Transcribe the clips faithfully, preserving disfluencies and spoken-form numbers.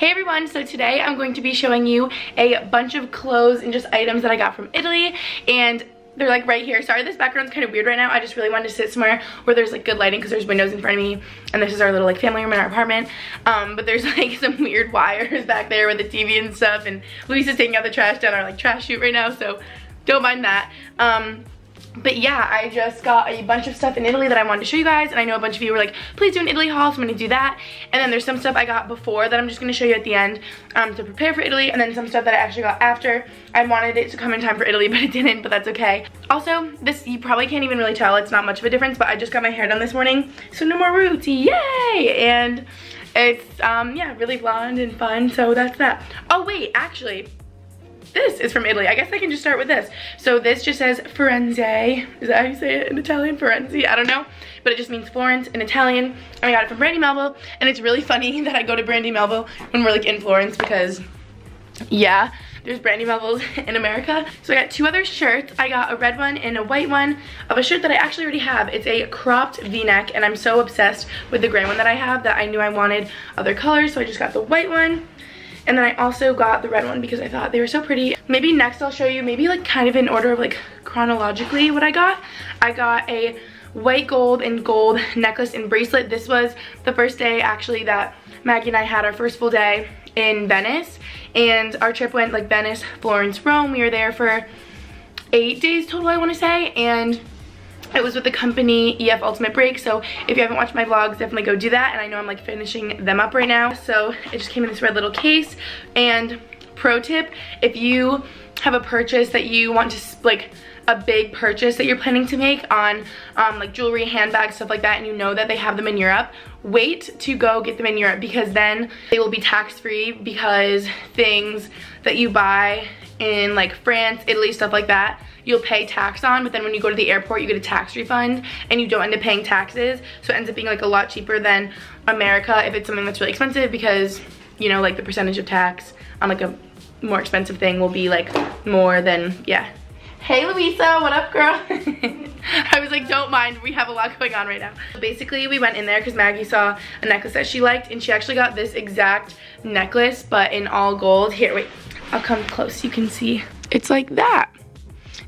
Hey everyone, so today I'm going to be showing you a bunch of clothes and just items that I got from Italy, and they're like right here. Sorry, this background's kind of weird right now. I just really wanted to sit somewhere where there's like good lighting because there's windows in front of me, and this is our little like family room in our apartment. Um, but there's like some weird wires back there with the T V and stuff, and Luisa's taking out the trash down our like trash chute right now, so don't mind that. Um, But yeah, I just got a bunch of stuff in Italy that I wanted to show you guys, and I know a bunch of you were like, please do an Italy haul, so I'm gonna do that. And then there's some stuff I got before that I'm just gonna show you at the end um, to prepare for Italy, and then some stuff that I actually got after. I wanted it to come in time for Italy, but it didn't, but that's okay. Also, this, you probably can't even really tell, it's not much of a difference, but I just got my hair done this morning, so no more roots, yay! And it's, um, yeah, really blonde and fun, so that's that. Oh wait, actually, this is from Italy. I guess I can just start with this. So this just says Firenze. Is that how you say it in Italian? Firenze? I don't know. But it just means Florence in Italian. And I got it from Brandy Melville. And it's really funny that I go to Brandy Melville when we're like in Florence because, yeah, there's Brandy Melvilles in America. So I got two other shirts. I got a red one and a white one of a shirt that I actually already have. It's a cropped V-neck, and I'm so obsessed with the gray one that I have that I knew I wanted other colors. So I just got the white one. And then I also got the red one because I thought they were so pretty. Maybe next I'll show you, maybe like kind of in order of like chronologically what I got. I got a white gold and gold necklace and bracelet. This was the first day actually that Maggie and I had our first full day in Venice. And our trip went like Venice, Florence, Rome. We were there for eight days total, I want to say. And it was with the company E F Ultimate Break, so if you haven't watched my vlogs, definitely go do that. And I know I'm like finishing them up right now. So it just came in this red little case. And pro tip, if you have a purchase that you want to, like a big purchase that you're planning to make on um, like jewelry, handbags, stuff like that, and you know that they have them in Europe, wait to go get them in Europe because then they will be tax-free, because things that you buy in like France, Italy, stuff like that, you'll pay tax on, but then when you go to the airport, you get a tax refund and you don't end up paying taxes. So it ends up being like a lot cheaper than America if it's something that's really expensive, because you know, like the percentage of tax on like a more expensive thing will be like more than, yeah. Hey Luisa, what up girl? I was like, don't mind, we have a lot going on right now. Basically, we went in there because Maggie saw a necklace that she liked, and she actually got this exact necklace, but in all gold. Here, wait, I'll come close, you can see. It's like that.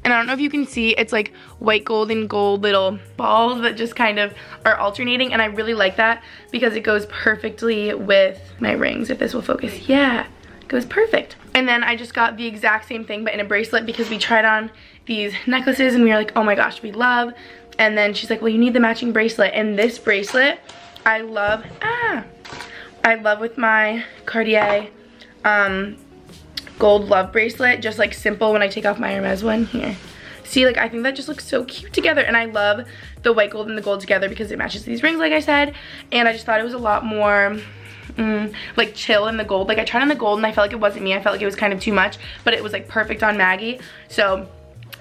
And I don't know if you can see, it's like white gold and gold little balls that just kind of are alternating, and I really like that because it goes perfectly with my rings, if this will focus. Yeah, it goes perfect. And then I just got the exact same thing but in a bracelet because we tried on these necklaces and we were like, oh my gosh, we love. And then she's like, well, you need the matching bracelet. And this bracelet, I love, ah, I love with my Cartier um, gold love bracelet, just like simple when I take off my Hermes one here. See, like I think that just looks so cute together, and I love the white gold and the gold together because it matches these rings like I said, and I just thought it was a lot more Mm, like chill in the gold. Like I tried on the gold and I felt like it wasn't me. I felt like it was kind of too much, but it was like perfect on Maggie. So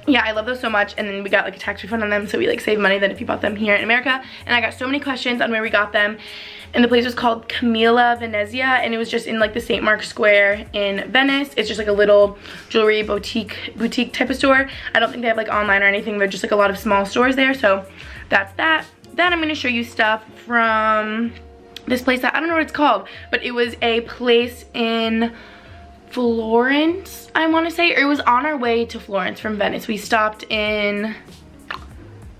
yeah, I love those so much. And then we got like a tax refund on them, so we like saved money than if you bought them here in America. And I got so many questions on where we got them. And the place was called Camilla Venezia, and it was just in like the Saint Mark's Square in Venice. It's just like a little jewelry boutique boutique type of store. I don't think they have like online or anything. They're just like a lot of small stores there. So that's that. Then I'm going to show you stuff from this place that I don't know what it's called, but it was a place in Florence, I want to say, or it was on our way to Florence from Venice. We stopped in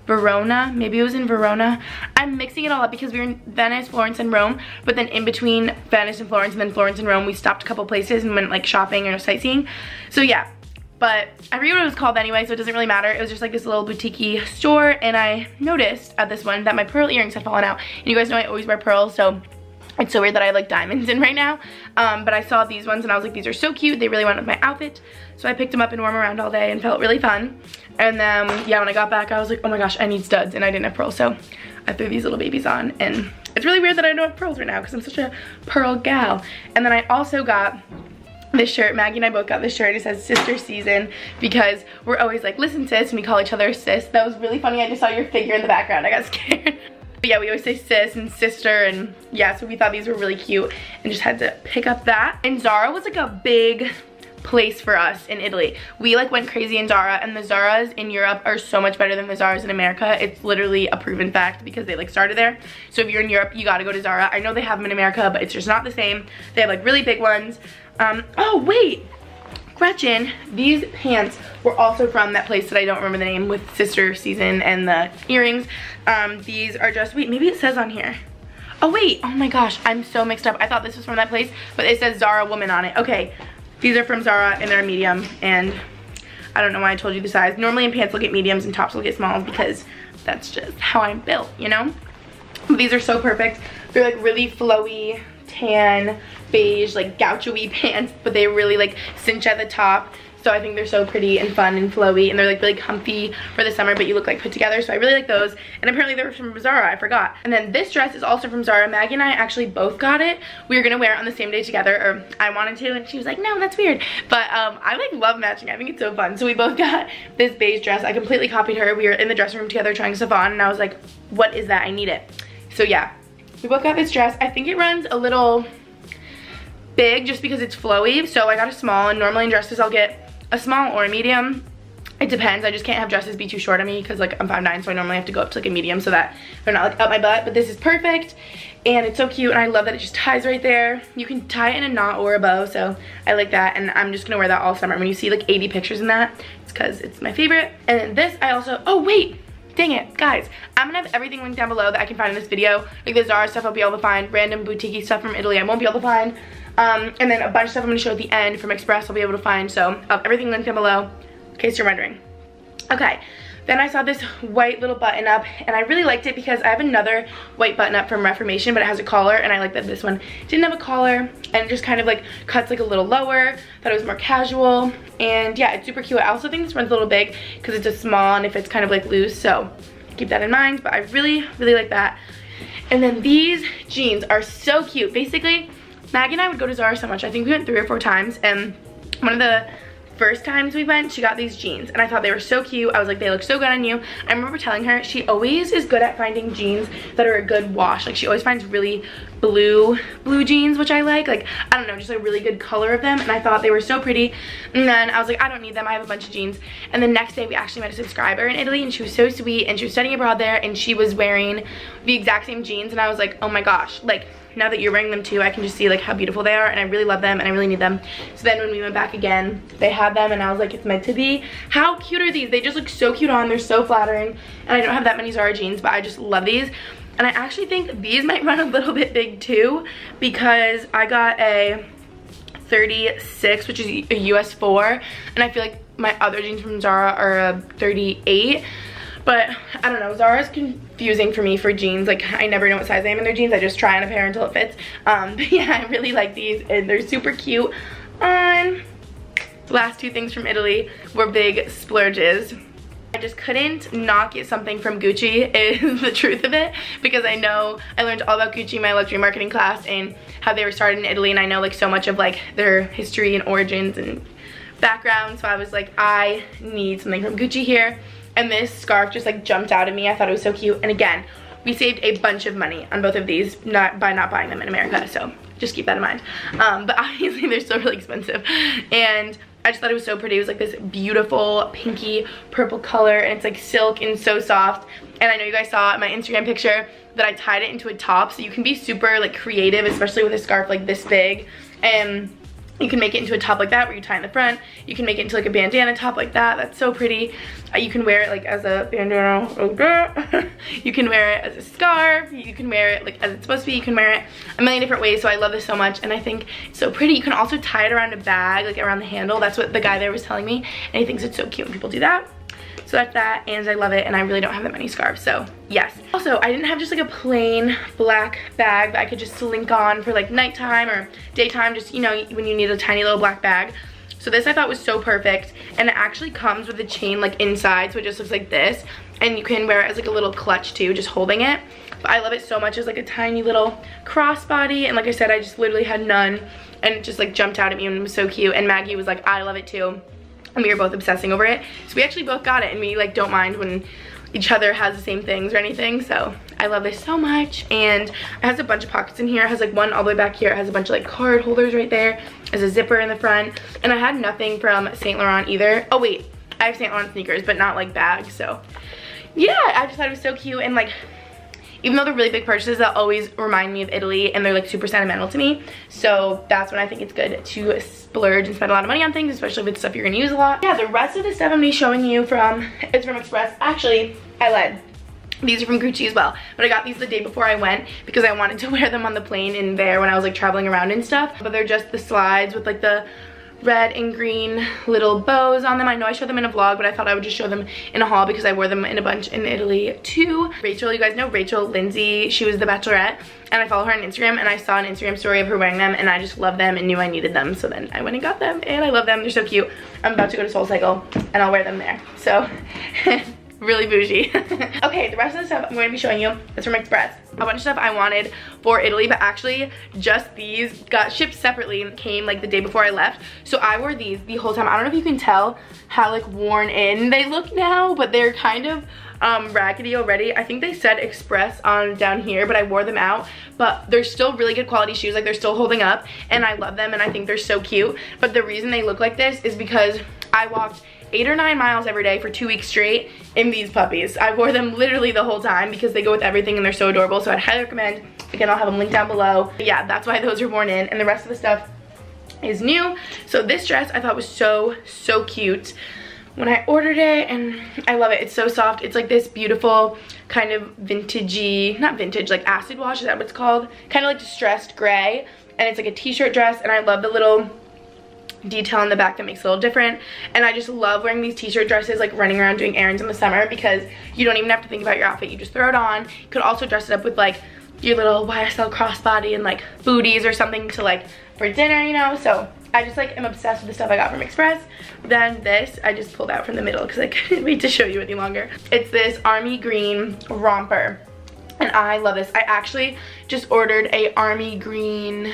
Verona, maybe it was in Verona. I'm mixing it all up because we were in Venice, Florence, and Rome, but then in between Venice and Florence and then Florence and Rome, we stopped a couple places and went like shopping or sightseeing. So yeah, but I forget what it was called anyway, so it doesn't really matter. It was just like this little boutique-y store, and I noticed at this one that my pearl earrings had fallen out. And you guys know I always wear pearls, so it's so weird that I have like diamonds in right now. Um, but I saw these ones and I was like, these are so cute. They really went with my outfit. So I picked them up and wore them around all day and felt really fun. And then, yeah, when I got back, I was like, oh my gosh, I need studs, and I didn't have pearls. So I threw these little babies on, and it's really weird that I don't have pearls right now because I'm such a pearl gal. And then I also got this shirt. Maggie and I both got this shirt. It says sister season because we're always like, listen sis, and we call each other sis. That was really funny. I just saw your figure in the background. I got scared. But yeah, we always say sis and sister, and yeah, so we thought these were really cute and just had to pick up that. And Zara was like a big place for us in Italy. We like went crazy in Zara, and the Zaras in Europe are so much better than the Zaras in America. It's literally a proven fact because they like started there. So if you're in Europe, you gotta go to Zara. I know they have them in America, but it's just not the same. They have like really big ones. Um, oh wait, Gretchen, these pants were also from that place that I don't remember the name with Sister Season and the earrings. Um, these are just, wait, maybe it says on here. Oh wait, oh my gosh, I'm so mixed up. I thought this was from that place, but it says Zara Woman on it. Okay, these are from Zara and they're medium, and I don't know why I told you the size. Normally in pants I'll get mediums and tops I'll get smalls because that's just how I'm built, you know? But these are so perfect. They're like really flowy, tan, beige, like gaucho-y pants, but they really like cinch at the top. So I think they're so pretty and fun and flowy, and they're like really comfy for the summer, but you look like put together. So I really like those. And apparently they were from Zara, I forgot. And then this dress is also from Zara. Maggie and I actually both got it. We were gonna wear it on the same day together, or I wanted to, and she was like, no, that's weird. But um, I like love matching, I think it's so fun. So we both got this beige dress. I completely copied her. We were in the dressing room together trying stuff on, and I was like, what is that, I need it. So yeah, we both got this dress. I think it runs a little big just because it's flowy. So I got a small, and normally in dresses I'll get a small or a medium. It depends. I just can't have dresses be too short on me because like I'm five nine, so I normally have to go up to like a medium so that they're not like up my butt. But this is perfect and it's so cute, and I love that it just ties right there. You can tie it in a knot or a bow, so I like that, and I'm just gonna wear that all summer. When you see like eighty pictures in that, it's because it's my favorite. And then this I also, oh wait, dang it, guys, I'm gonna have everything linked down below that I can find in this video. Like the Zara stuff I'll be able to find, random boutique stuff from Italy I won't be able to find. Um, and then a bunch of stuff I'm going to show at the end from Express I'll be able to find, so I'll have everything linked down below in case you're wondering. Okay, then I saw this white little button up, and I really liked it because I have another white button up from Reformation, but it has a collar, and I like that this one didn't have a collar, and it just kind of like cuts like a little lower. Thought it was more casual, and yeah, it's super cute. I also think this one's a little big because it's a small and if it's kind of like loose, so keep that in mind, but I really, really like that. And then these jeans are so cute. Basically, Maggie and I would go to Zara so much. I think we went three or four times, and one of the first times we went, she got these jeans, and I thought they were so cute. I was like, they look so good on you. I remember telling her, she always is good at finding jeans that are a good wash. Like, she always finds really blue, blue jeans, which I like. Like, I don't know, just a really good color of them, and I thought they were so pretty. And then I was like, I don't need them. I have a bunch of jeans. And the next day, we actually met a subscriber in Italy, and she was so sweet, and she was studying abroad there, and she was wearing the exact same jeans, and I was like, oh my gosh, like, now that you're wearing them too, I can just see like how beautiful they are, and I really love them and I really need them. So then when we went back again, they had them, and I was like, it's meant to be. How cute are these? They just look so cute on. They're so flattering, and I don't have that many Zara jeans, but I just love these. And I actually think these might run a little bit big too, because I got a thirty-six, which is a U S four, and I feel like my other jeans from Zara are a thirty-eight. But I don't know, Zara's confusing for me for jeans. Like, I never know what size I am in their jeans. I just try on a pair until it fits. Um, but yeah, I really like these, and they're super cute. Um, the last two things from Italy were big splurges. I just couldn't not get something from Gucci, is the truth of it, because I know I learned all about Gucci in my luxury marketing class and how they were started in Italy, and I know like so much of like their history and origins and background. So I was like, I need something from Gucci here. And this scarf just like jumped out at me. I thought it was so cute. And again, we saved a bunch of money on both of these not by not buying them in America. So just keep that in mind. Um, but obviously they're still really expensive. And I just thought it was so pretty. It was like this beautiful pinky purple color, and it's like silk and so soft. And I know you guys saw in my Instagram picture that I tied it into a top. So you can be super like creative, especially with a scarf like this big. And you can make it into a top like that where you tie in the front. You can make it into like a bandana top like that. That's so pretty. Uh, you can wear it like as a bandana. Okay. You can wear it as a scarf. You can wear it like as it's supposed to be. You can wear it a million different ways. So I love this so much, and I think it's so pretty. You can also tie it around a bag, like around the handle. That's what the guy there was telling me, and he thinks it's so cute when people do that. So that's that, and I love it, and I really don't have that many scarves, so yes. Also, I didn't have just like a plain black bag that I could just slink on for like nighttime or daytime, just, you know, when you need a tiny little black bag. So this I thought was so perfect, and it actually comes with a chain like inside, so it just looks like this, and you can wear it as like a little clutch too, just holding it. But I love it so much. It's like a tiny little crossbody, and like I said, I just literally had none, and it just like jumped out at me and it was so cute, and Maggie was like, I love it too. And we were both obsessing over it. So we actually both got it, and we like don't mind when each other has the same things or anything. So I love this so much. And it has a bunch of pockets in here. It has like one all the way back here. It has a bunch of like card holders right there. There's a zipper in the front. And I had nothing from Saint Laurent either. Oh wait, I have Saint Laurent sneakers, but not like bags. So yeah, I just thought it was so cute. And like, even though they're really big purchases, that always remind me of Italy, and they're like super sentimental to me. So that's when I think it's good to splurge and spend a lot of money on things, especially if it's stuff you're gonna use a lot. Yeah, the rest of the stuff I'm gonna be showing you from, it's from Express. Actually, I lied. These are from Gucci as well, but I got these the day before I went because I wanted to wear them on the plane in there when I was like traveling around and stuff. But they're just the slides with like the red and green little bows on them. I know I showed them in a vlog, but I thought I would just show them in a haul because I wore them in a bunch in Italy too. Rachel, you guys know Rachel Lindsay, she was the Bachelorette, and I follow her on Instagram, and I saw an Instagram story of her wearing them, and I just loved them and knew I needed them, so then I went and got them, and I love them. They're so cute. I'm about to go to SoulCycle, and I'll wear them there, so really bougie. Okay, the rest of the stuff I'm going to be showing you is from Express. A bunch of stuff I wanted for Italy, but actually just these got shipped separately and came like the day before I left. So I wore these the whole time. I don't know if you can tell how like worn in they look now, but they're kind of um, raggedy already. I think they said Express on down here, but I wore them out. But they're still really good quality shoes. Like they're still holding up, and I love them, and I think they're so cute. But the reason they look like this is because I walked eight or nine miles every day for two weeks straight in these puppies. I wore them literally the whole time because they go with everything and they're so adorable, so I'd highly recommend. Again, I'll have them linked down below. But yeah, that's why those are worn in, and the rest of the stuff is new. So this dress I thought was so, so cute when I ordered it, and I love it. It's so soft. It's like this beautiful kind of vintagey, not vintage, like acid wash, is that what it's called? Kind of like distressed gray, and it's like a t-shirt dress, and I love the little detail on the back that makes it a little different. And I just love wearing these t-shirt dresses like running around doing errands in the summer because you don't even have to think about your outfit, you just throw it on. You could also dress it up with like your little Y S L crossbody and like booties or something to like for dinner, you know. So I just like am obsessed with the stuff I got from Express. Then this I just pulled out from the middle because I couldn't wait to show you any longer. It's this army green romper, and I love this. I actually just ordered a army green,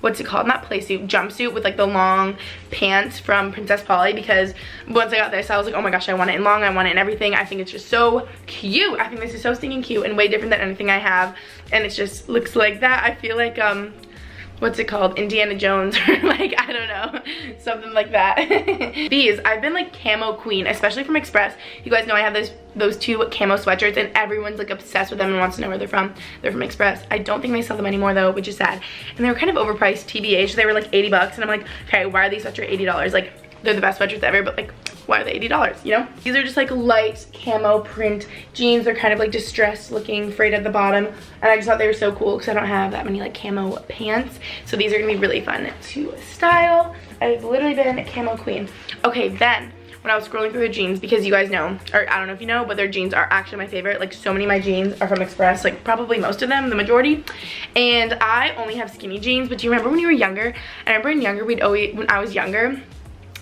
what's it called, not play suit, jumpsuit with like the long pants from Princess Polly, because once I got this I was like, oh my gosh, I want it in long, I want it in everything. I think it's just so cute. I think this is so stinking cute and way different than anything I have, and it just looks like that. I feel like um what's it called, Indiana Jones, or like, I don't know, something like that. These, I've been like camo queen, especially from Express. You guys know I have those those two camo sweatshirts, and everyone's like obsessed with them and wants to know where they're from. They're from Express. I don't think they sell them anymore though, which is sad. And they were kind of overpriced, T B H. They were like eighty bucks, and I'm like, okay, why are these sweatshirts eighty dollars? Like, they're the best sweatshirts ever, but like, why are they eighty dollars, you know? These are just like light camo print jeans. They're kind of like distressed looking, frayed at the bottom, and I just thought they were so cool because I don't have that many like camo pants, so these are gonna be really fun to style. I've literally been camo queen. Okay, then when I was scrolling through the jeans, because you guys know, or I don't know if you know, but their jeans are actually my favorite. Like so many of my jeans are from Express, like probably most of them, the majority. And I only have skinny jeans, but do you remember when you were younger? I remember when younger we'd always, when I was younger,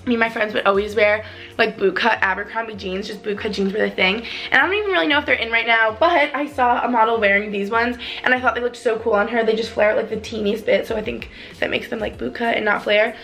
me and my friends would always wear like boot cut Abercrombie jeans. Just boot cut jeans were the thing, and I don't even really know if they're in right now, but I saw a model wearing these ones and I thought they looked so cool on her. They just flare out like the teeniest bit, so I think that makes them like boot cut and not flare,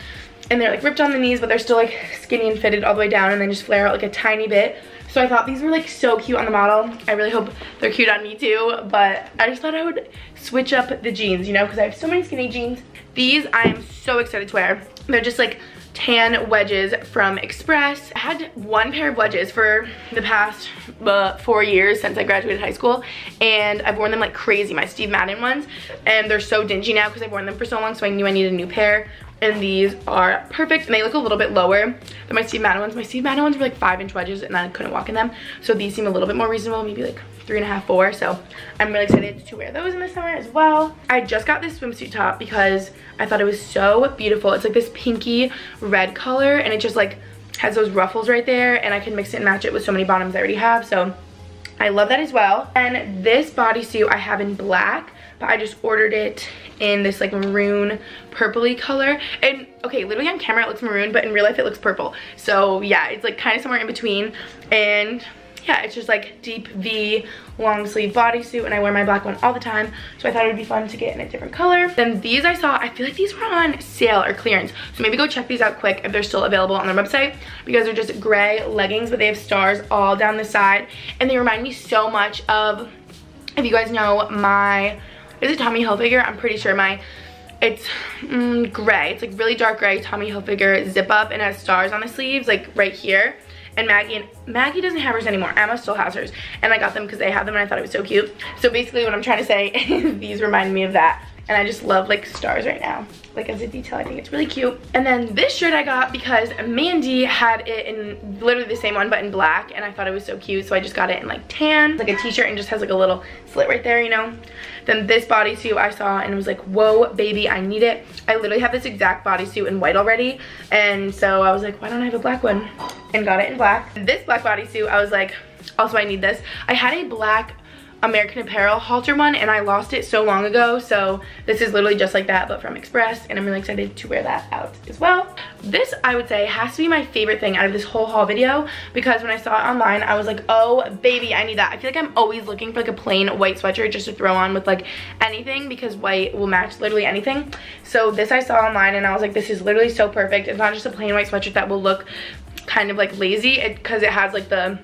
and they're like ripped on the knees, but they're still like skinny and fitted all the way down, and then just flare out like a tiny bit. So I thought these were like so cute on the model. I really hope they're cute on me too, but I just thought I would switch up the jeans, you know, because I have so many skinny jeans. These I am so excited to wear. They're just like tan wedges from Express. I had one pair of wedges for the past uh, four years since I graduated high school, and I've worn them like crazy, my Steve Madden ones, and they're so dingy now because I've worn them for so long, so I knew I needed a new pair, and these are perfect, and they look a little bit lower than my Steve Madden ones. My Steve Madden ones were like five inch wedges, and I couldn't walk in them, so these seem a little bit more reasonable, maybe like three and a half, four, so I'm really excited to wear those in the summer as well. I just got this swimsuit top because I thought it was so beautiful. It's like this pinky red color, and it just like has those ruffles right there, and I can mix it and match it with so many bottoms I already have, so I love that as well. And this bodysuit I have in black, but I just ordered it in this like maroon purpley color, and okay, literally on camera it looks maroon, but in real life it looks purple, so yeah, it's like kind of somewhere in between. And yeah, it's just like deep V long sleeve bodysuit, and I wear my black one all the time, so I thought it would be fun to get in a different color. Then these I saw, I feel like these were on sale or clearance, so maybe go check these out quick if they're still available on their website, because they're just gray leggings, but they have stars all down the side, and they remind me so much of If you guys know my, is it Tommy Hilfiger? I'm pretty sure my, it's mm, gray. It's like really dark gray Tommy Hilfiger zip up and has stars on the sleeves, like right here. And Maggie, and Maggie doesn't have hers anymore. Emma still has hers. And I got them because they have them and I thought it was so cute. So basically what I'm trying to say is these remind me of that. And I just love like stars right now. Like as a detail, I think it's really cute. And then this shirt I got because Mandy had it in literally the same one but in black. And I thought it was so cute. So I just got it in like tan. It's like a t-shirt and just has like a little slit right there, you know. Then this bodysuit I saw and was like, whoa, baby, I need it. I literally have this exact bodysuit in white already. And so I was like, why don't I have a black one? And got it in black. And this black bodysuit, I was like, also I need this. I had a black American Apparel halter one and I lost it so long ago, so this is literally just like that but from Express, and I'm really excited to wear that out as well. This I would say has to be my favorite thing out of this whole haul video, because when I saw it online I was like, oh baby, I need that. I feel like I'm always looking for like a plain white sweatshirt just to throw on with like anything, because white will match literally anything. So this I saw online and I was like, this is literally so perfect. It's not just a plain white sweatshirt that will look kind of like lazy, because it, it has like the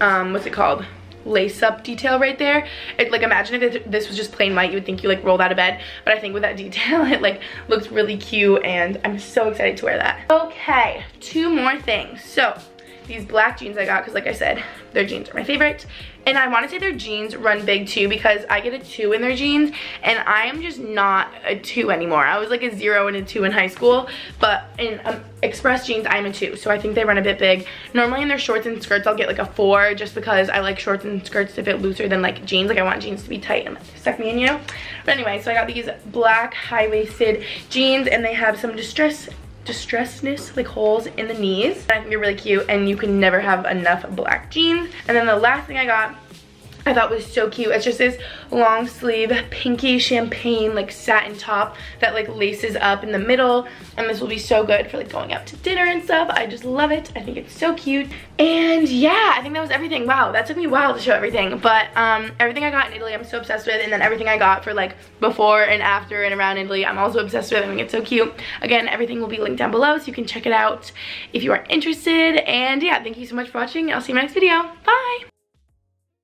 um what's it called, lace up detail right there. It like, imagine if it, this was just plain white, you would think you like rolled out of bed, but I think with that detail it like looks really cute and I'm so excited to wear that. Okay, two more things. So these black jeans I got because like I said, their jeans are my favorite, and I want to say their jeans run big too, because I get a two in their jeans and I am just not a two anymore. I was like a zero and a two in high school, but in um, Express jeans I'm a two, so I think they run a bit big. Normally in their shorts and skirts I'll get like a four, just because I like shorts and skirts to fit looser than like jeans. Like I want jeans to be tight and stuff me in, you know. But anyway, so I got these black high-waisted jeans and they have some distress distressedness, like holes in the knees, and I think they're really cute, and you can never have enough black jeans. And then the last thing I got I thought was so cute, it's just this long sleeve pinky champagne like satin top that like laces up in the middle, and this will be so good for like going out to dinner and stuff. I just love it. I think it's so cute. And yeah, I think that was everything. Wow, that took me a while to show everything, but um everything I got in Italy I'm so obsessed with, and then everything I got for like before and after and around Italy I'm also obsessed with. I think it's so cute. Again, everything will be linked down below so you can check it out if you are interested. And yeah, thank you so much for watching. I'll see you in my next video. Bye.